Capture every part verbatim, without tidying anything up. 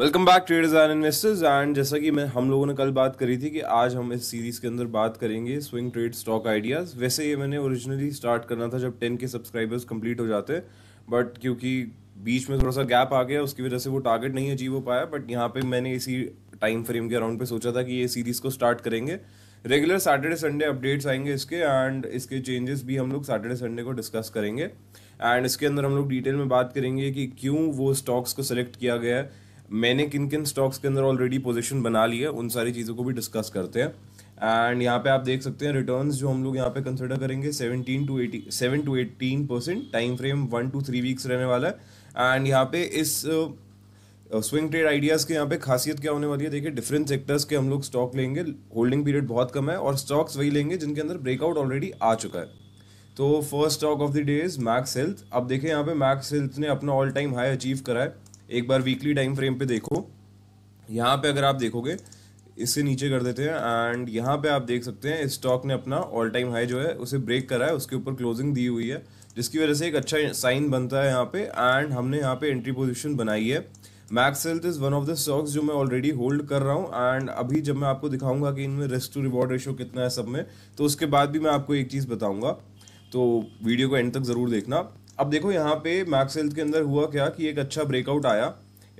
Welcome back traders and investors. And जैसा कि मैं हम लोगों ने कल बात करी थी कि आज हम इस सीरीज़ के अंदर बात करेंगे स्विंग ट्रेड स्टॉक आइडियाज़। वैसे ये मैंने ओरिजिनली स्टार्ट करना था जब टेन के सब्सक्राइबर्स कंप्लीट हो जाते, बट क्योंकि बीच में थोड़ा सा गैप आ गया उसकी वजह से वो टारगेट नहीं अचीव हो पाया। बट यहाँ पे मैंने इसी टाइम फ्रेम के अराउंड पे सोचा था कि ये सीरीज़ को स्टार्ट करेंगे। रेगुलर सैटरडे संडे अपडेट्स आएंगे इसके, एंड इसके चेंजेस भी हम लोग सैटरडे संडे को डिस्कस करेंगे। एंड इसके अंदर हम लोग डिटेल में बात करेंगे कि क्यों वो स्टॉक्स को सिलेक्ट किया गया है, मैंने किन किन स्टॉक्स के अंदर ऑलरेडी पोजीशन बना ली है, उन सारी चीज़ों को भी डिस्कस करते हैं। एंड यहाँ पे आप देख सकते हैं रिटर्न्स जो हम लोग यहाँ पे कंसिडर करेंगे seventeen to eighteen percent, time frame one two three weeks रहने वाला है। एंड यहाँ पे इस स्विंग ट्रेड आइडियाज़ के यहाँ पे खासियत क्या होने वाली है, देखिए डिफरेंट सेक्टर्स के हम लोग स्टॉक लेंगे, होल्डिंग पीरियड बहुत कम है, और स्टॉक्स वही लेंगे जिनके अंदर ब्रेकआउट ऑलरेडी आ चुका है। तो first stock of the day is max health. अब देखें यहाँ पे मैक्स हेल्थ ने अपना ऑल टाइम हाई अचीव करा है। एक बार वीकली टाइम फ्रेम पे देखो, यहाँ पे अगर आप देखोगे इससे नीचे कर देते हैं, एंड यहाँ पे आप देख सकते हैं इस स्टॉक ने अपना ऑल टाइम हाई जो है उसे ब्रेक करा है, उसके ऊपर क्लोजिंग दी हुई है, जिसकी वजह से एक अच्छा साइन बनता है यहाँ पे। एंड हमने यहाँ पे एंट्री पोजीशन बनाई है। Max health is one of the stocks जो मैं ऑलरेडी होल्ड कर रहा हूँ, एंड अभी जब मैं आपको दिखाऊंगा कि इनमें रिस्क टू रिवॉर्ड रेशो कितना है सब में, तो उसके बाद भी मैं आपको एक चीज़ बताऊँगा, तो वीडियो को एंड तक ज़रूर देखना। अब देखो यहाँ पे मैक्स हेल्थ के अंदर हुआ क्या कि एक अच्छा ब्रेकआउट आया,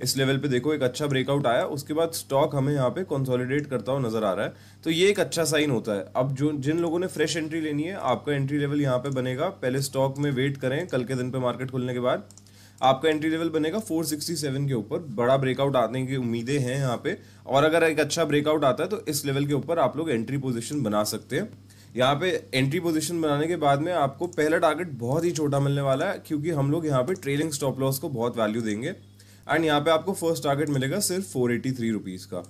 इस लेवल पे देखो एक अच्छा ब्रेकआउट आया, उसके बाद स्टॉक हमें यहाँ पे कंसोलिडेट करता हुआ नजर आ रहा है, तो ये एक अच्छा साइन होता है। अब जो जिन लोगों ने फ्रेश एंट्री लेनी है, आपका एंट्री लेवल यहाँ पे बनेगा, पहले स्टॉक में वेट करें, कल के दिन पे मार्केट खुलने के बाद आपका एंट्री लेवल बनेगा फोर सिक्सटी सेवन के ऊपर। बड़ा ब्रेकआउट आने की उम्मीदें हैं यहाँ पे, और अगर एक अच्छा ब्रेकआउट आता है तो इस लेवल के ऊपर आप लोग एंट्री पोजिशन बना सकते हैं। यहाँ पे एंट्री पोजीशन बनाने के बाद में आपको पहला टारगेट बहुत ही छोटा मिलने वाला है, क्योंकि हम लोग यहाँ पे ट्रेलिंग स्टॉप लॉस को बहुत वैल्यू देंगे। एंड यहाँ पे आपको फर्स्ट टारगेट मिलेगा सिर्फ फोर एटी थ्री रुपीज़ का।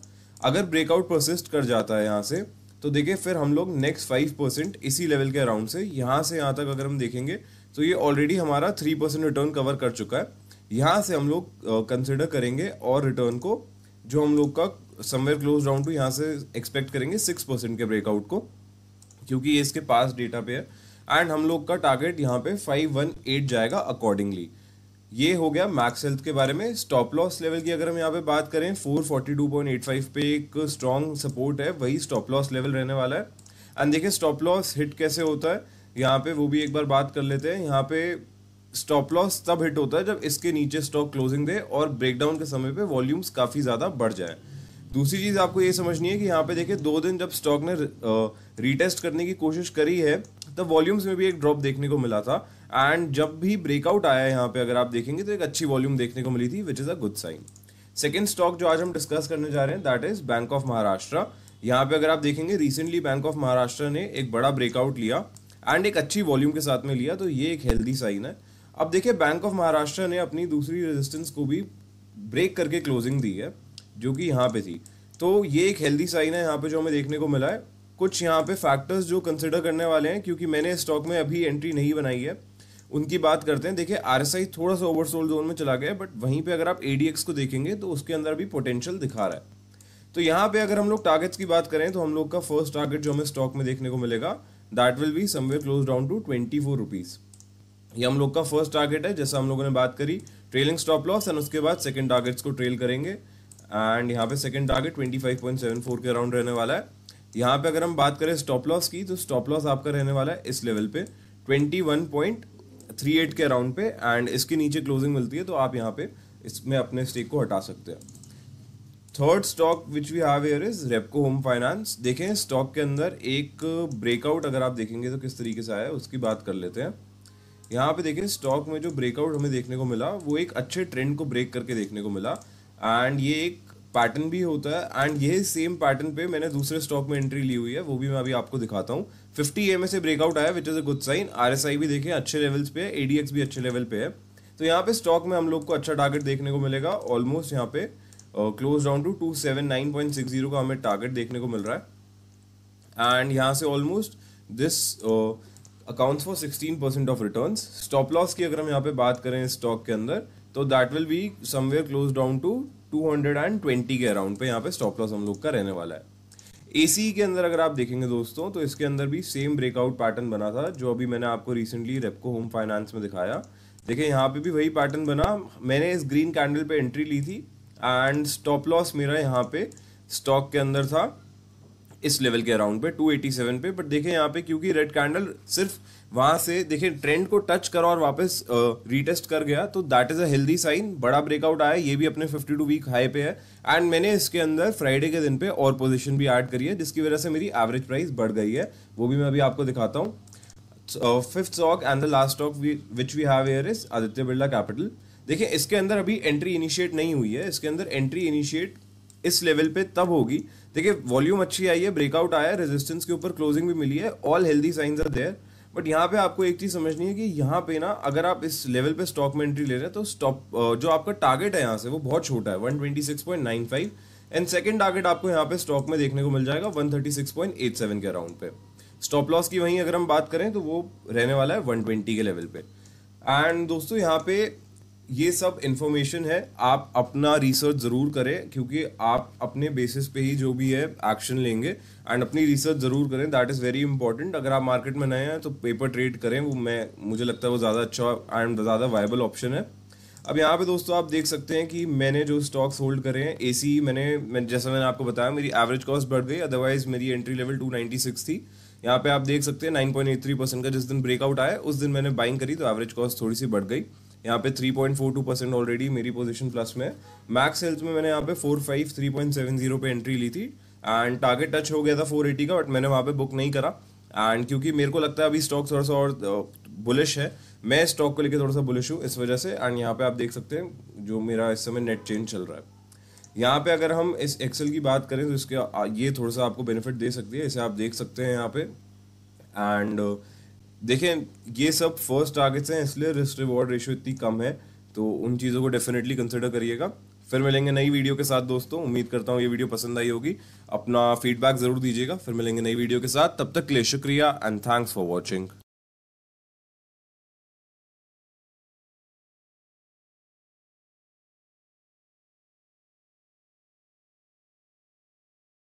अगर ब्रेकआउट परसिस्ट कर जाता है यहाँ से, तो देखिए फिर हम लोग नेक्स्ट फाइव परसेंट इसी लेवल के अराउंड से यहाँ से यहाँ तक अगर हम देखेंगे तो ये ऑलरेडी हमारा थ्री परसेंट रिटर्न कवर कर चुका है। यहाँ से हम लोग कंसिडर करेंगे और रिटर्न को जो हम लोग का समवेयर क्लोज राउंड टू यहाँ से एक्सपेक्ट करेंगे सिक्स परसेंट के ब्रेकआउट को, क्योंकि ये इसके पास डेटा पे है। एंड हम लोग का टारगेट यहाँ पे फाइव वन एट जाएगा अकॉर्डिंगली। ये हो गया मैक्स हेल्थ के बारे में। स्टॉप लॉस लेवल की अगर हम यहाँ पे बात करें four forty two point eight five पे एक स्ट्रॉन्ग सपोर्ट है, वही स्टॉप लॉस लेवल रहने वाला है। एंड देखिए स्टॉप लॉस हिट कैसे होता है यहाँ पे, वो भी एक बार बात कर लेते हैं। यहाँ पे स्टॉप लॉस तब हिट होता है जब इसके नीचे स्टॉक क्लोजिंग दे और ब्रेकडाउन के समय पर वॉल्यूम्स काफ़ी ज़्यादा बढ़ जाए। दूसरी चीज़ आपको ये समझनी है कि यहाँ पे देखिए दो दिन जब स्टॉक ने रीटेस्ट करने की कोशिश करी है तब वॉल्यूम्स में भी एक ड्रॉप देखने को मिला था, एंड जब भी ब्रेकआउट आया है यहाँ पे अगर आप देखेंगे तो एक अच्छी वॉल्यूम देखने को मिली थी, which is a good sign. Second stock जो आज हम डिस्कस करने जा रहे हैं that is bank of Maharashtra. यहाँ पे अगर आप देखेंगे रिसेंटली बैंक ऑफ महाराष्ट्र ने एक बड़ा ब्रेकआउट लिया एंड एक अच्छी वॉल्यूम के साथ में लिया, तो ये एक हेल्दी साइन है। अब देखिए बैंक ऑफ महाराष्ट्र ने अपनी दूसरी रेजिस्टेंस को भी ब्रेक करके क्लोजिंग दी है जो कि यहाँ पे थी, तो ये एक हेल्दी साइन है यहाँ पे जो हमें देखने को मिला है। कुछ यहाँ पे फैक्टर्स जो कंसिडर करने वाले हैं, क्योंकि मैंने स्टॉक में अभी एंट्री नहीं बनाई है, उनकी बात करते हैं। देखिए आरएसआई थोड़ा सा ओवरसोल्ड जोन में चला गया, बट वहीं पे अगर आप एडीएक्स को देखेंगे तो उसके अंदर भी पोटेंशियल दिखा रहा है। तो यहाँ पे अगर हम लोग टारगेट्स की बात करें तो हम लोग का फर्स्ट टारगेट जो हमें स्टॉक में देखने को मिलेगा that will be somewhere close down to twenty four rupees. ये हम लोग का फर्स्ट टारगेट है, जैसा हम लोगों ने बात करी ट्रेलिंग स्टॉप लॉस, एंड उसके बाद सेकेंड टारगेट्स को ट्रेल करेंगे। एंड यहाँ पे second target twenty five point seven four के अराउंड रहने वाला है। यहाँ पे अगर हम बात करें स्टॉप लॉस की, तो स्टॉप लॉस आपका रहने वाला है इस लेवल पे twenty one point three eight के अराउंड पे, एंड इसके नीचे क्लोजिंग मिलती है तो आप यहाँ पे इसमें अपने स्टेक को हटा सकते हैं। Third stock which we have here is Repco home finance. देखें स्टॉक के अंदर एक ब्रेकआउट अगर आप देखेंगे तो किस तरीके से आया है उसकी बात कर लेते हैं। यहाँ पे देखिए स्टॉक में जो ब्रेकआउट हमें देखने को मिला वो एक अच्छे ट्रेंड को ब्रेक करके देखने को मिला, एंड ये एक पैटर्न भी होता है। एंड ये सेम पैटर्न पे मैंने दूसरे स्टॉक में एंट्री ली हुई है, वो भी मैं अभी आपको दिखाता हूँ। फिफ्टी एम ए से ब्रेकआउट आया which is a good sign. RSI भी देखें अच्छे लेवल्स पे है, एडीएक्स भी अच्छे लेवल पे है, तो यहाँ पे स्टॉक में हम लोग को अच्छा टारगेट देखने को मिलेगा। ऑलमोस्ट यहाँ पे close down to two seven nine point six zero का हमें टारगेट देखने को मिल रहा है, एंड यहाँ से almost this accounts for sixteen percent of return. Stop loss की अगर हम यहाँ पे बात करें स्टॉक के अंदर तो that will be somewhere close down to two hundred twenty के अराउंड पे यहाँ पे स्टॉप लॉस हम लोग का रहने वाला है। एसी के अंदर अगर आप देखेंगे दोस्तों तो इसके अंदर भी सेम ब्रेकआउट पैटर्न बना था जो अभी मैंने आपको रिसेंटली रेपको होम फाइनेंस में दिखाया। देखिए यहाँ पे भी वही पैटर्न बना, मैंने इस ग्रीन कैंडल पे एंट्री ली थी एंड स्टॉप लॉस मेरा यहाँ पे स्टॉक के अंदर था इस लेवल के अराउंड पे टू एटी सेवन पे। बट देखें यहाँ पे क्योंकि रेड कैंडल सिर्फ वहाँ से देखें ट्रेंड को टच करा और वापस रीटेस्ट uh, कर गया, तो that is a healthy sign, बड़ा ब्रेकआउट आया। ये भी अपने फिफ्टी टू वीक हाई पे है एंड मैंने इसके अंदर फ्राइडे के दिन पे और पोजीशन भी ऐड करी है जिसकी वजह से मेरी एवरेज प्राइस बढ़ गई है, वो भी मैं अभी आपको दिखाता हूँ। Fifth stock and the last stock which we have here is Aditya Birla capital. देखिए इसके अंदर अभी एंट्री इनिशिएट नहीं हुई है, इसके अंदर एंट्री इनिशिएट इस लेवल पे तब होगी। देखिए वॉल्यूम अच्छी आई है, ब्रेकआउट आया है, रेजिस्टेंस के ऊपर क्लोजिंग भी मिली है, all healthy signs are there. But यहाँ पे आपको एक चीज़ समझनी है कि यहाँ पे ना अगर आप इस लेवल पे स्टॉक में एंट्री ले रहे हैं तो स्टॉप जो आपका टारगेट है यहाँ से वो बहुत छोटा है one twenty six point nine five and second target आपको यहाँ पे स्टॉक में देखने को मिल जाएगा one thirty six point eight seven के अराउंड पे। स्टॉप लॉस की वहीं अगर हम बात करें तो वो रहने वाला है वन ट्वेंटी के लेवल पे। एंड दोस्तों यहाँ पे ये सब इन्फॉर्मेशन है, आप अपना रिसर्च ज़रूर करें क्योंकि आप अपने बेसिस पे ही जो भी है एक्शन लेंगे एंड अपनी रिसर्च ज़रूर करें, दैट इज़ वेरी इंपॉर्टेंट। अगर आप मार्केट में नए हैं तो पेपर ट्रेड करें, वो मैं मुझे लगता है वो ज़्यादा अच्छा एंड ज़्यादा वायबल ऑप्शन है। अब यहाँ पे दोस्तों आप देख सकते हैं कि मैंने जो स्टॉक्स होल्ड करे हैं ए सी मैंने मैं जैसा मैंने आपको बताया मेरी एवरेज कॉस्ट बढ़ गई, अदरवाइज मेरी entry level two ninety six थी। यहाँ पे आप देख सकते हैं nine point eight three percent का जिस दिन ब्रेकआउट आया उस दिन मैंने बाइंग करी तो एवरेज कॉस्ट थोड़ी सी बढ़ गई। यहाँ पे three point four two percent already मेरी पोजीशन प्लस में है। मैक्स हेल्थ में मैंने यहाँ पे four five three point seven zero पे एंट्री ली थी एंड टारगेट टच हो गया था फोर एटी का, बट मैंने वहाँ पे बुक नहीं करा एंड क्योंकि मेरे को लगता है अभी स्टॉक थोड़ा सा और बुलिश है, मैं स्टॉक को लेकर थोड़ा सा बुलिश हूँ इस वजह से। एंड यहाँ पे आप देख सकते हैं जो मेरा इस समय नेट चेंज चल रहा है। यहाँ पे अगर हम इस एक्सेल की बात करें तो इसके ये थोड़ा सा आपको बेनिफिट दे सकती है, इसे आप देख सकते हैं यहाँ पे। एंड देखें ये सब फर्स्ट टारगेट्स हैं इसलिए रिस्क रिवॉर्ड रेशियो इतनी कम है, तो उन चीज़ों को डेफिनेटली कंसिडर करिएगा। फिर मिलेंगे नई वीडियो के साथ दोस्तों, उम्मीद करता हूँ ये वीडियो पसंद आई होगी, अपना फीडबैक ज़रूर दीजिएगा। फिर मिलेंगे नई वीडियो के साथ, तब तक के लिए शुक्रिया एंड थैंक्स फॉर वॉचिंग।